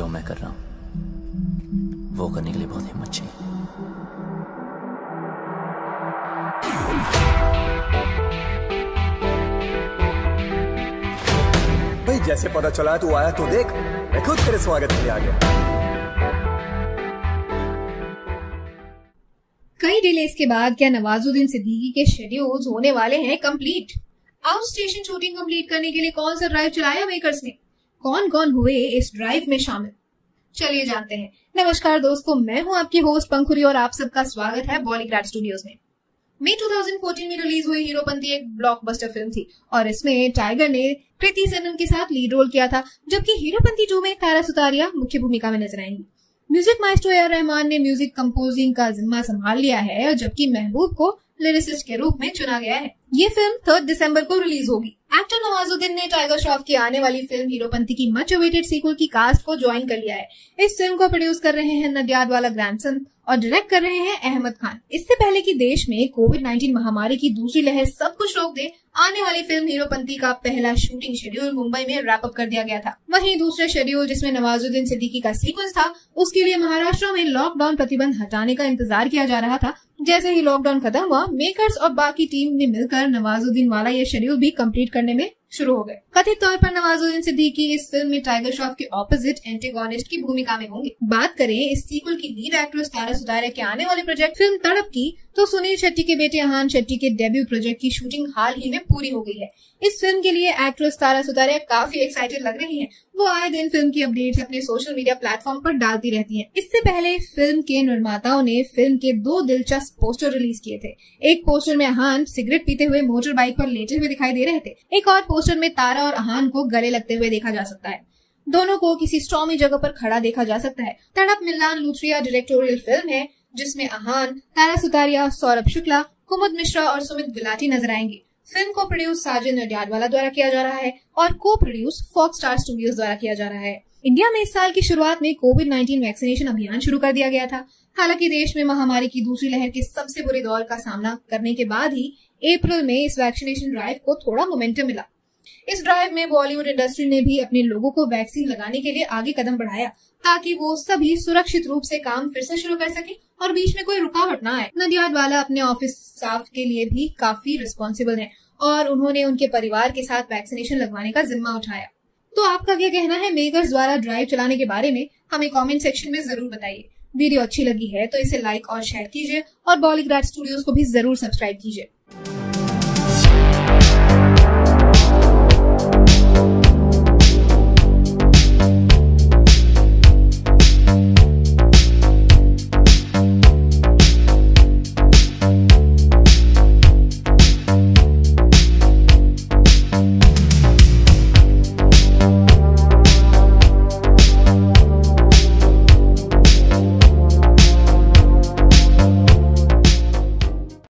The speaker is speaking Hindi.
जो मैं कर रहा हूं वो करने के लिए बहुत हिम्मत चाहिए। भाई जैसे पता चला तू आया तो देख, मैं खुद तेरे स्वागत के लिए आ गया। कई डिलेस के बाद क्या नवाजुद्दीन सिद्दीकी के शेड्यूल्स होने वाले हैं complete? Out station shooting complete करने के लिए कौन सा ड्राइव चलाया मेकर्स ने? कौन कौन हुए इस ड्राइव में शामिल? चलिए जानते हैं। नमस्कार दोस्तों, मैं हूं आपकी होस्ट पंखुरी और आप सबका स्वागत है बॉलीग्राड स्टूडियोज में। मई 2014 में रिलीज हुई हीरोपंती एक ब्लॉकबस्टर फिल्म थी और इसमें टाइगर ने प्रीति सेनन के साथ लीड रोल किया था, जबकि हीरोपंती 2 में तारा सुतारिया मुख्य भूमिका में नजर आएंगी। Music maestro AR. रहमान ने म्यूजिक कंपोजिंग का जिम्मा संभाल लिया है, जबकि महबूब को लिरिसिस्ट के रूप में चुना गया है। ये फिल्म 3 दिसंबर को रिलीज होगी। एक्टर नवाजुद्दीन ने टाइगर श्रॉफ की आने वाली फिल्म हीरोपंती की मच अवेटेड सीक्वल की कास्ट को ज्वाइन कर लिया है। इस फिल्म को प्रोड्यूस कर रहे हैं नदियाडवाला ग्रैंडसन और डायरेक्ट कर रहे हैं अहमद खान। इससे पहले कि देश में कोविड-19 महामारी की दूसरी लहर सब कुछ रोक दे, आने वाली फिल्म हीरोपंती का पहला शूटिंग शेड्यूल मुंबई में रैपअप कर दिया गया था। वहीं दूसरे शेड्यूल जिसमें नवाजुद्दीन सिद्दीकी का सीक्वेंस था, उसके लिए महाराष्ट्र में लॉकडाउन प्रतिबंध हटाने का इंतजार किया जा रहा था। जैसे ही लॉकडाउन खत्म हुआ, मेकर्स और बाकी टीम ने मिलकर नवाजुद्दीन वाला ये शेड्यूल भी कम्प्लीट करने में शुरू हो गए। कथित तौर पर नवाजुद्दीन सिद्दीकी इस फिल्म में टाइगर श्रॉफ के ऑपोजिट एंटेगोनिस्ट की भूमिका में होंगे। बात करें इस सीक्वल की लीड एक्ट्रेस तारा सुतारिया के आने वाले प्रोजेक्ट फिल्म तड़प की, तो सुनील शेट्टी के बेटे अहान शेट्टी के डेब्यू प्रोजेक्ट की शूटिंग हाल ही में पूरी हो गई है। इस फिल्म के लिए एक्ट्रेस तारा सुतारिया काफी एक्साइटेड लग रही है। वो आए दिन फिल्म की अपडेट्स अपने सोशल मीडिया प्लेटफॉर्म पर डालती रहती है। इससे पहले फिल्म के निर्माताओं ने फिल्म के 2 दिलचस्प पोस्टर रिलीज किए थे। एक पोस्टर में अहान सिगरेट पीते हुए मोटर बाइक पर लेटे हुए दिखाई दे रहे थे। एक और पोस्टर में तारा और अहान को गले लगते हुए देखा जा सकता है। दोनों को किसी स्टॉर्मी जगह पर खड़ा देखा जा सकता है। तड़प मिलन लूथरिया डायरेक्टोरियल फिल्म है, जिसमें अहान, तारा सुतारिया, सौरभ शुक्ला, कुमुद मिश्रा और सुमित गुलाटी नजर आएंगे। फिल्म को प्रोड्यूस साजिद नडियाडवाला द्वारा किया जा रहा है और को प्रोड्यूस फॉक्स स्टार स्टूडियोज द्वारा किया जा रहा है। इंडिया में इस साल की शुरुआत में कोविड-19 वैक्सीनेशन अभियान शुरू कर दिया गया था। हालांकि देश में महामारी की दूसरी लहर के सबसे बुरे दौर का सामना करने के बाद ही अप्रैल में इस वैक्सीनेशन ड्राइव को थोड़ा मोमेंटम मिला। इस ड्राइव में बॉलीवुड इंडस्ट्री ने भी अपने लोगों को वैक्सीन लगाने के लिए आगे कदम बढ़ाया, ताकि वो सभी सुरक्षित रूप से काम फिर से शुरू कर सके और बीच में कोई रुकावट ना आए। नदियाडवाला अपने ऑफिस स्टाफ के लिए भी काफी रिस्पॉन्सिबल हैं और उन्होंने उनके परिवार के साथ वैक्सीनेशन लगवाने का जिम्मा उठाया। तो आपका क्या कहना है मेकर्स द्वारा ड्राइव चलाने के बारे में? हमें कॉमेंट सेक्शन में जरूर बताइए। वीडियो अच्छी लगी है तो इसे लाइक और शेयर कीजिए और बॉलीग्राड स्टूडियोज को भी जरूर सब्सक्राइब कीजिए।